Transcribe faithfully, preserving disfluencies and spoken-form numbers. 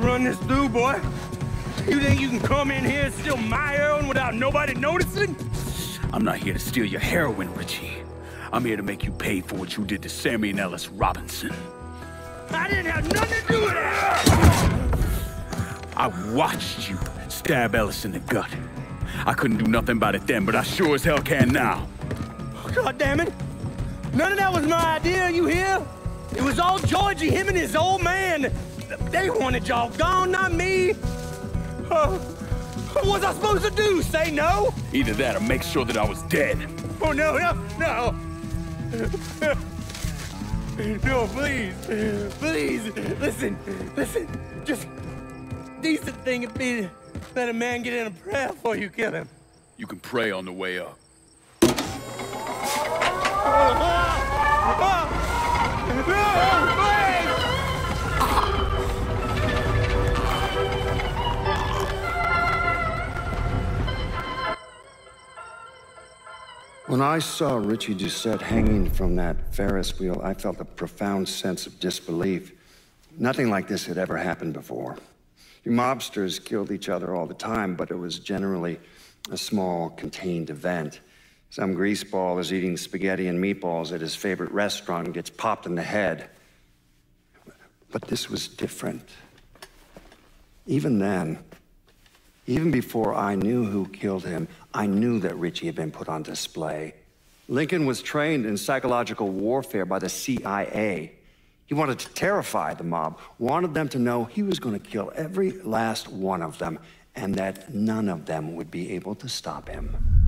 run this through, boy. You think you can come in here and steal my heroin without nobody noticing? I'm not here to steal your heroin, Richie. I'm here to make you pay for what you did to Sammy and Ellis Robinson. I didn't have nothing to do with it! I watched you stab Ellis in the gut. I couldn't do nothing about it then, but I sure as hell can now. Oh, God damn it! None of that was my idea, you hear? It was all Georgie, him and his old man. They wanted y'all gone, not me. Uh, what was I supposed to do, say no? Either that or make sure that I was dead. Oh, no, no, no. No, please, please, listen, listen. Just decent thing it'd be to let a man get in a prayer before you kill him. You can pray on the way up. When I saw Richie Doucette hanging from that Ferris wheel, I felt a profound sense of disbelief. Nothing like this had ever happened before. You mobsters killed each other all the time, but it was generally a small, contained event. Some greaseball is eating spaghetti and meatballs at his favorite restaurant and gets popped in the head. But this was different. Even then, even before I knew who killed him, I knew that Richie had been put on display. Lincoln was trained in psychological warfare by the C I A. He wanted to terrify the mob, wanted them to know he was going to kill every last one of them, and that none of them would be able to stop him.